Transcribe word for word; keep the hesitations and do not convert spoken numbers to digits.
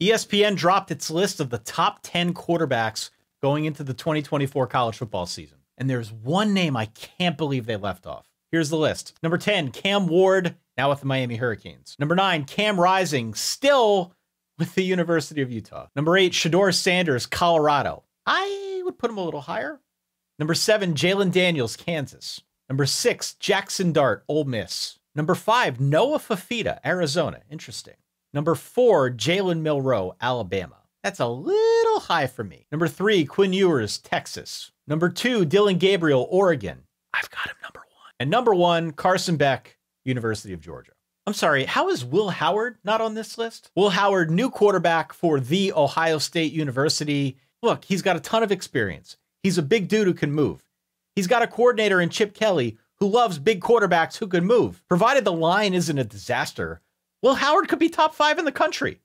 E S P N dropped its list of the top ten quarterbacks going into the twenty twenty-four college football season. And there's one name I can't believe they left off. Here's the list. Number ten, Cam Ward, now with the Miami Hurricanes. Number nine, Cam Rising, still with the University of Utah. Number eight, Shador Sanders, Colorado. I would put him a little higher. Number seven, Jaylen Daniels, Kansas. Number six, Jackson Dart, Ole Miss. Number five, Noah Fafita, Arizona. Interesting. Number four, Jalen Milroe, Alabama. That's a little high for me. Number three, Quinn Ewers, Texas. Number two, Dylan Gabriel, Oregon. I've got him number one. And number one, Carson Beck, University of Georgia. I'm sorry, how is Will Howard not on this list? Will Howard, new quarterback for the Ohio State University. Look, he's got a ton of experience. He's a big dude who can move. He's got a coordinator in Chip Kelly who loves big quarterbacks who can move. Provided the line isn't a disaster, Will Howard could be top five in the country.